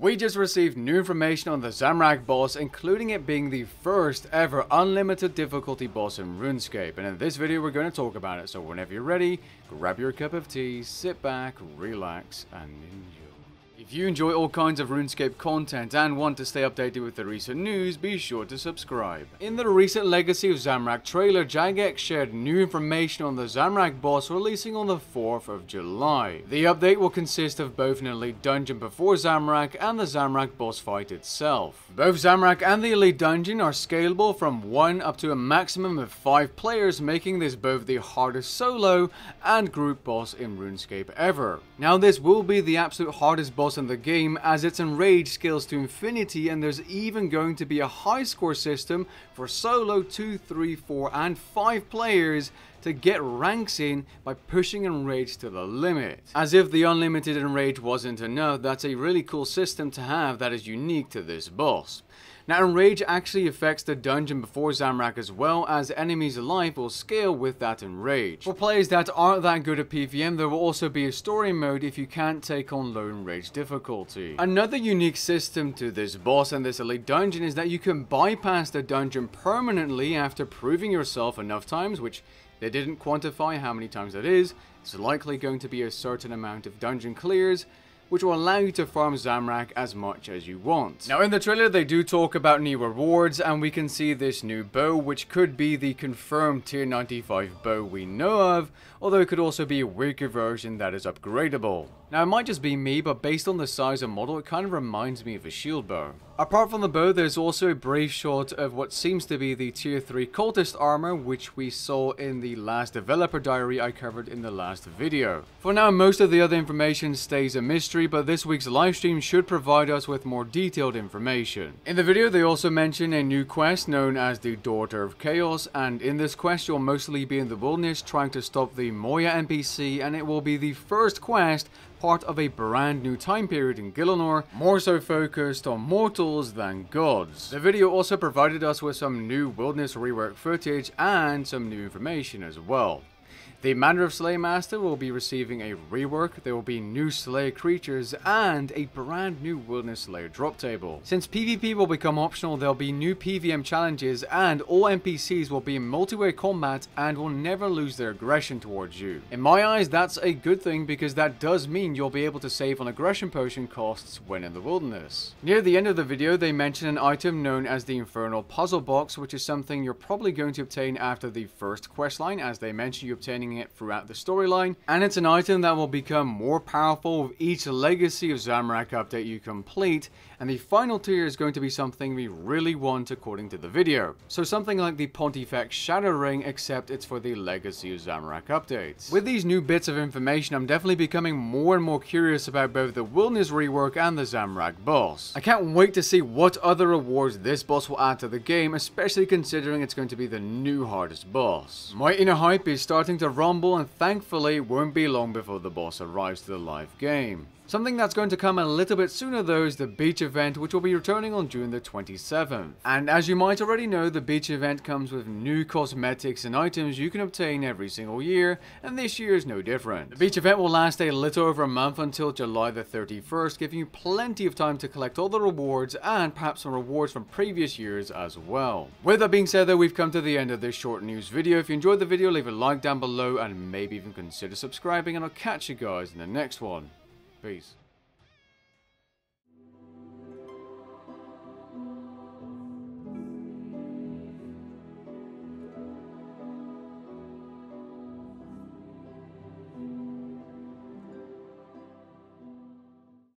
We just received new information on the Zamorak boss, including it being the first ever unlimited difficulty boss in RuneScape, and in this video we're going to talk about it, so whenever you're ready, grab your cup of tea, sit back, relax, and enjoy. If you enjoy all kinds of RuneScape content and want to stay updated with the recent news, be sure to subscribe. In the recent Legacy of Zamorak trailer, Jagex shared new information on the Zamorak boss, releasing on the 4th of July. The update will consist of both an Elite Dungeon before Zamorak and the Zamorak boss fight itself. Both Zamorak and the Elite Dungeon are scalable from 1 up to a maximum of 5 players, making this both the hardest solo and group boss in RuneScape ever. Now this will be the absolute hardest boss in the game, as its enrage scales to infinity, and there's even going to be a high score system for solo 2, 3, 4 and 5 players to get ranks in by pushing enrage to the limit. As if the unlimited enrage wasn't enough, that's a really cool system to have that is unique to this boss. Now enrage actually affects the dungeon before Zamorak as well, as enemies' life will scale with that enrage. For players that aren't that good at PVM, there will also be a story mode if you can't take on low enrage difficulty. Another unique system to this boss and this Elite Dungeon is that you can bypass the dungeon permanently after proving yourself enough times, which they didn't quantify how many times that is. It's likely going to be a certain amount of dungeon clears, which will allow you to farm Zamorak as much as you want. Now in the trailer they do talk about new rewards, and we can see this new bow, which could be the confirmed tier 95 bow we know of, although it could also be a weaker version that is upgradable. Now it might just be me, but based on the size and model it kind of reminds me of a shield bow. Apart from the bow, there's also a brief shot of what seems to be the tier 3 cultist armor, which we saw in the last developer diary I covered in the last video. For now most of the other information stays a mystery, but this week's livestream should provide us with more detailed information. In the video they also mention a new quest known as the Daughter of Chaos, and in this quest you'll mostly be in the wilderness trying to stop the Moya NPC, and it will be the first quest part of a brand new time period in Gielinor, more so focused on mortals than gods. The video also provided us with some new wilderness rework footage and some new information as well. The Manner of Slayer Master will be receiving a rework, there will be new Slayer creatures, and a brand new Wilderness Slayer drop table. Since PvP will become optional, there will be new PvM challenges, and all NPCs will be in multiplayer combat and will never lose their aggression towards you. In my eyes, that's a good thing, because that does mean you'll be able to save on aggression potion costs when in the wilderness. Near the end of the video, they mention an item known as the Infernal Puzzle Box, which is something you're probably going to obtain after the first questline, as they mention you obtaining it throughout the storyline, and it's an item that will become more powerful with each Legacy of Zamorak update you complete, and the final tier is going to be something we really want according to the video. So something like the Pontifex Shadow Ring, except it's for the Legacy of Zamorak updates. With these new bits of information, I'm definitely becoming more and more curious about both the wilderness rework and the Zamorak boss. I can't wait to see what other rewards this boss will add to the game, especially considering it's going to be the new hardest boss. My inner hype is starting to rumble, and thankfully it won't be long before the boss arrives to the live game. Something that's going to come a little bit sooner though is the beach event, which will be returning on June the 27th. And as you might already know, the beach event comes with new cosmetics and items you can obtain every single year, and this year is no different. The beach event will last a little over a month until July the 31st, giving you plenty of time to collect all the rewards and perhaps some rewards from previous years as well. With that being said though, we've come to the end of this short news video. If you enjoyed the video, leave a like down below and maybe even consider subscribing, and I'll catch you guys in the next one. Peace.